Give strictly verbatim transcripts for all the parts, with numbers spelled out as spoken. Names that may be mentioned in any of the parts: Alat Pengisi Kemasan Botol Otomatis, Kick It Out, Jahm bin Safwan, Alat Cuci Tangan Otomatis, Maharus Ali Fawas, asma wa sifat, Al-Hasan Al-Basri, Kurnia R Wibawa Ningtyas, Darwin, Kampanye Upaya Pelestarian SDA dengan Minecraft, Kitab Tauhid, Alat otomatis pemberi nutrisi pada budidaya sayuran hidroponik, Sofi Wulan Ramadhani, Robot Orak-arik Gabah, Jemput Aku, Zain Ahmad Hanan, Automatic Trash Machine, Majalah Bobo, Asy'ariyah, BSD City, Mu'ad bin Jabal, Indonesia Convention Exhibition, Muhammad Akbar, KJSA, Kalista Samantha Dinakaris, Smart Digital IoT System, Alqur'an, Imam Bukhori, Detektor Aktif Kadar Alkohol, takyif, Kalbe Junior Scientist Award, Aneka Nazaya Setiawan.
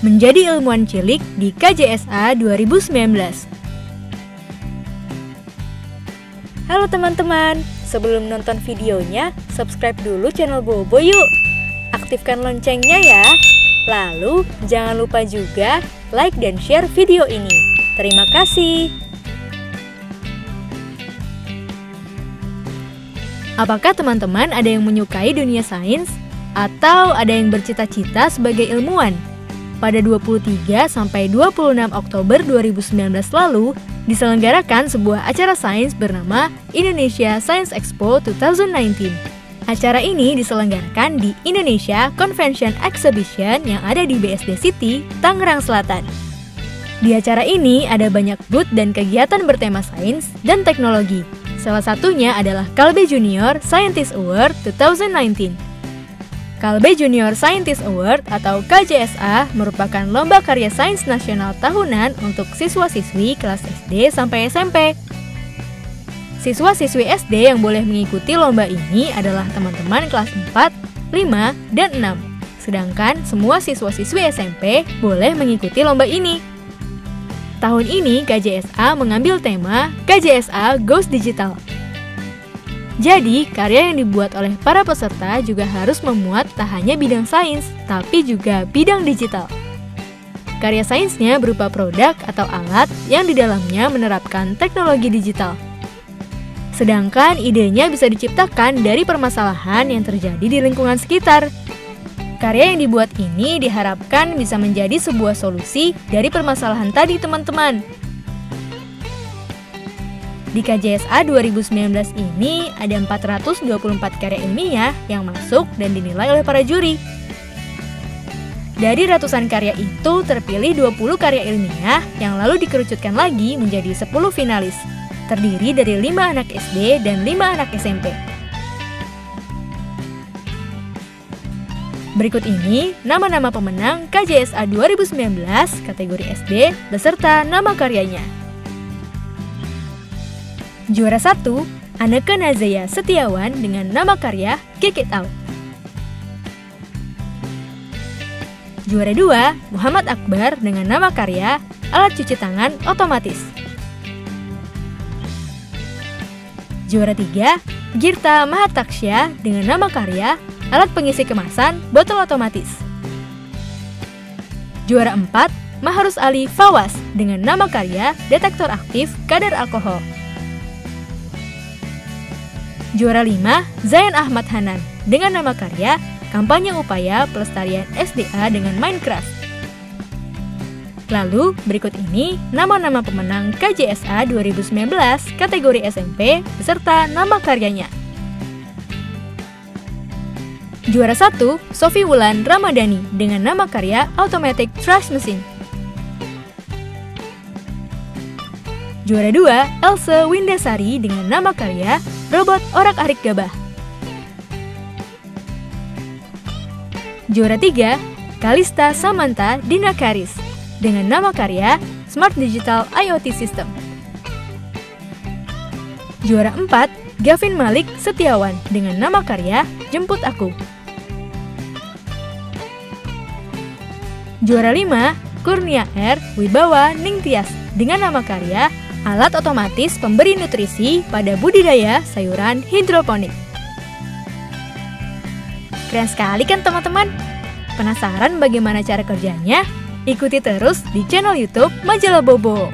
menjadi ilmuwan cilik di K J S A dua ribu sembilan belas. Halo teman-teman, sebelum nonton videonya, subscribe dulu channel Bobo yuk. Aktifkan loncengnya ya. Lalu, jangan lupa juga like dan share video ini. Terima kasih. Apakah teman-teman ada yang menyukai dunia sains? Atau ada yang bercita-cita sebagai ilmuwan? Pada dua puluh tiga sampai dua puluh enam Oktober dua ribu sembilan belas lalu, diselenggarakan sebuah acara sains bernama Indonesia Science Expo dua ribu sembilan belas. Acara ini diselenggarakan di Indonesia Convention Exhibition yang ada di B S D City, Tangerang Selatan. Di acara ini ada banyak booth dan kegiatan bertema sains dan teknologi. Salah satunya adalah Kalbe Junior Scientist Award dua ribu sembilan belas. Kalbe Junior Scientist Award atau K J S A merupakan lomba karya sains nasional tahunan untuk siswa-siswi kelas S D sampai S M P. Siswa-siswi S D yang boleh mengikuti lomba ini adalah teman-teman kelas empat, lima, dan enam. Sedangkan semua siswa-siswi S M P boleh mengikuti lomba ini. Tahun ini K J S A mengambil tema K J S A Goes Digital. Jadi, karya yang dibuat oleh para peserta juga harus memuat tak hanya bidang sains, tapi juga bidang digital. Karya sainsnya berupa produk atau alat yang di dalamnya menerapkan teknologi digital. Sedangkan idenya bisa diciptakan dari permasalahan yang terjadi di lingkungan sekitar. Karya yang dibuat ini diharapkan bisa menjadi sebuah solusi dari permasalahan tadi, teman-teman. Di K J S A dua ribu sembilan belas ini ada empat ratus dua puluh empat karya ilmiah yang masuk dan dinilai oleh para juri. Dari ratusan karya itu terpilih dua puluh karya ilmiah yang lalu dikerucutkan lagi menjadi sepuluh finalis, terdiri dari lima anak S D dan lima anak S M P. Berikut ini nama-nama pemenang K J S A dua ribu sembilan belas kategori S D beserta nama karyanya. Juara satu, Aneka Nazaya Setiawan dengan nama karya Kick It Out. Juara dua, Muhammad Akbar dengan nama karya Alat Cuci Tangan Otomatis. Juara tiga, Girta Mahataksya dengan nama karya Alat Pengisi Kemasan Botol Otomatis. Juara empat, Maharus Ali Fawas dengan nama karya Detektor Aktif Kadar Alkohol. Juara lima, Zain Ahmad Hanan dengan nama karya Kampanye Upaya Pelestarian S D A dengan Minecraft. Lalu berikut ini nama-nama pemenang K J S A dua ribu sembilan belas kategori S M P beserta nama karyanya. Juara satu, Sofi Wulan Ramadhani dengan nama karya Automatic Trash Machine. Juara dua, Elsa Windasari dengan nama karya Robot Orak-arik Gabah. Juara tiga, Kalista Samantha Dinakaris dengan nama karya Smart Digital I o T System. Juara empat, Gavin Malik Setiawan dengan nama karya Jemput Aku. Juara lima, Kurnia R Wibawa Ningtyas dengan nama karya Alat Otomatis Pemberi Nutrisi pada Budidaya Sayuran Hidroponik. Keren sekali kan teman-teman? Penasaran bagaimana cara kerjanya? Ikuti terus di channel YouTube Majalah Bobo.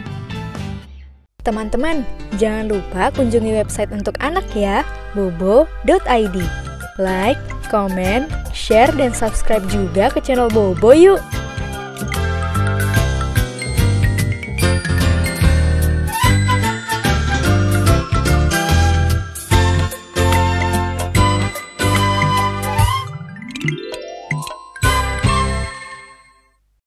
Teman-teman, jangan lupa kunjungi website untuk anak ya, bobo dot i d. Like, comment, share, dan subscribe juga ke channel Bobo yuk!